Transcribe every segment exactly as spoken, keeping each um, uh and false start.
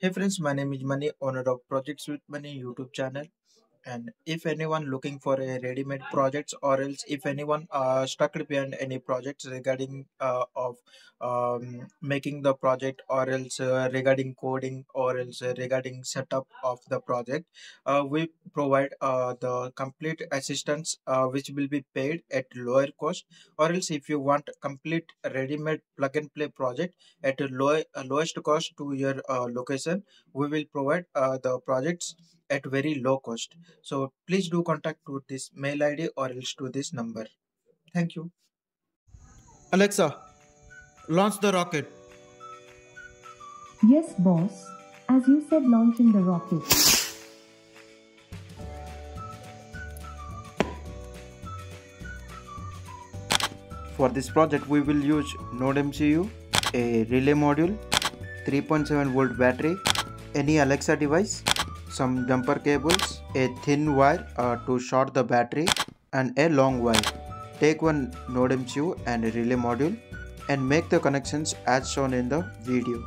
Hey friends, my name is Mani, owner of Projects with Mani YouTube channel. And if anyone looking for a ready-made projects, or else if anyone uh, stuck behind any projects regarding uh, of um, making the project, or else uh, regarding coding, or else uh, regarding setup of the project, uh, we provide uh, the complete assistance uh, which will be paid at lower cost. Or else if you want complete ready-made plug-and-play project at a low, uh, lowest cost to your uh, location, we will provide uh, the projects at very low cost. So please do contact to this mail I D or else to this number. Thank you. Alexa, launch the rocket. Yes, boss. As you said, launching the rocket. For this project, we will use NodeMCU, a relay module, three point seven volt battery, any Alexa device, some jumper cables, a thin wire uh, to short the battery, and a long wire. Take one NodeMCU and a relay module and make the connections as shown in the video.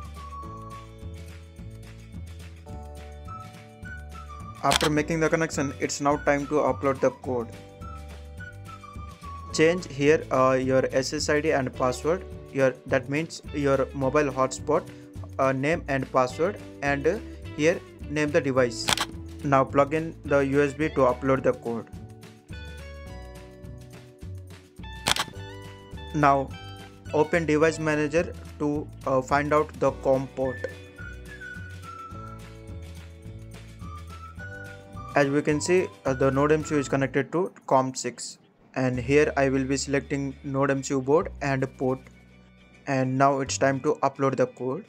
After making the connection, it's now time to upload the code. Change here uh, your S S I D and password, your that means your mobile hotspot, uh, name and password, and uh, here name the device. Now plug in the U S B to upload the code. Now open device manager to uh, find out the COM port. As we can see, uh, the NodeMCU is connected to COM six, and here I will be selecting NodeMCU board and port. And now it's time to upload the code.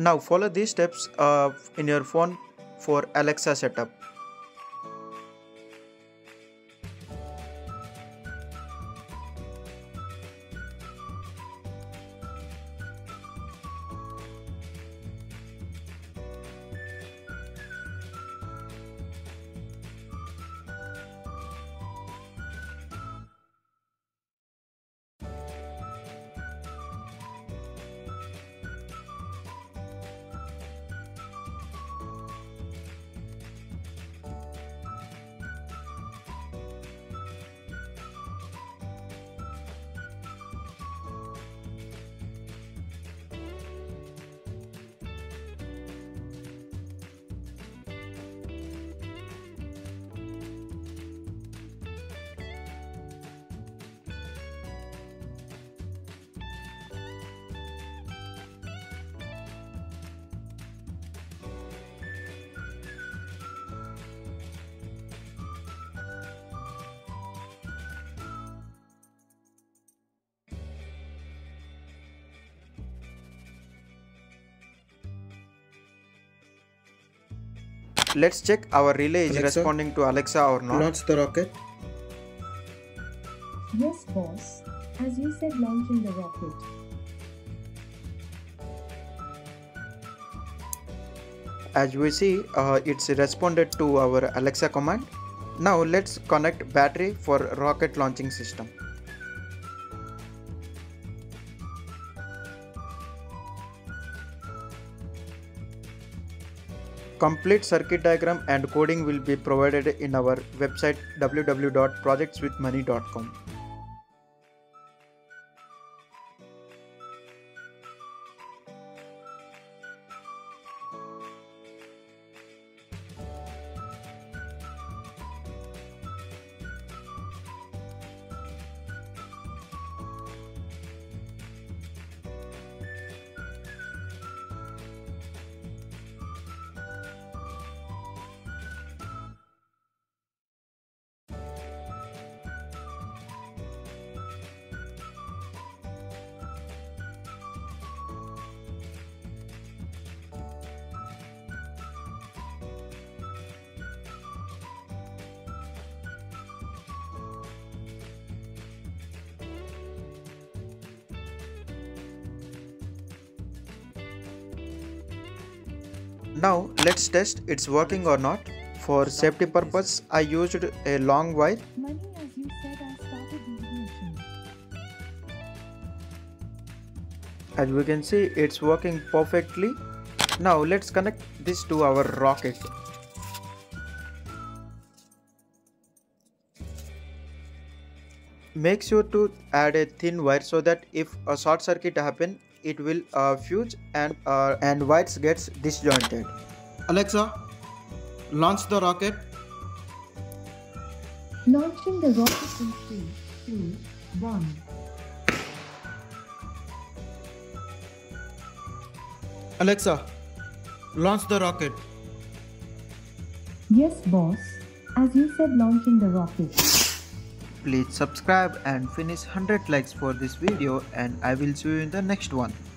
Now follow these steps uh, in your phone for Alexa setup. Let's check our relay is Alexa, responding to Alexa or not. Launch the rocket. Yes, boss. As you said, launching the rocket. As we see, uh, it's responded to our Alexa command. Now let's connect battery for rocket launching system. Complete circuit diagram and coding will be provided in our website w w w dot projects with mani dot com. Now let's test it's working or not. For safety purpose, I used a long wire. As we can see, it's working perfectly. Now let's connect this to our rocket. Make sure to add a thin wire so that if a short circuit happens, it will uh, fuse and uh, and wires gets disjointed. Alexa, launch the rocket. Launching the rocket in three, two, one. Alexa, launch the rocket. Yes, boss. As you said, launching the rocket. Please subscribe and finish one hundred likes for this video, and I will see you in the next one.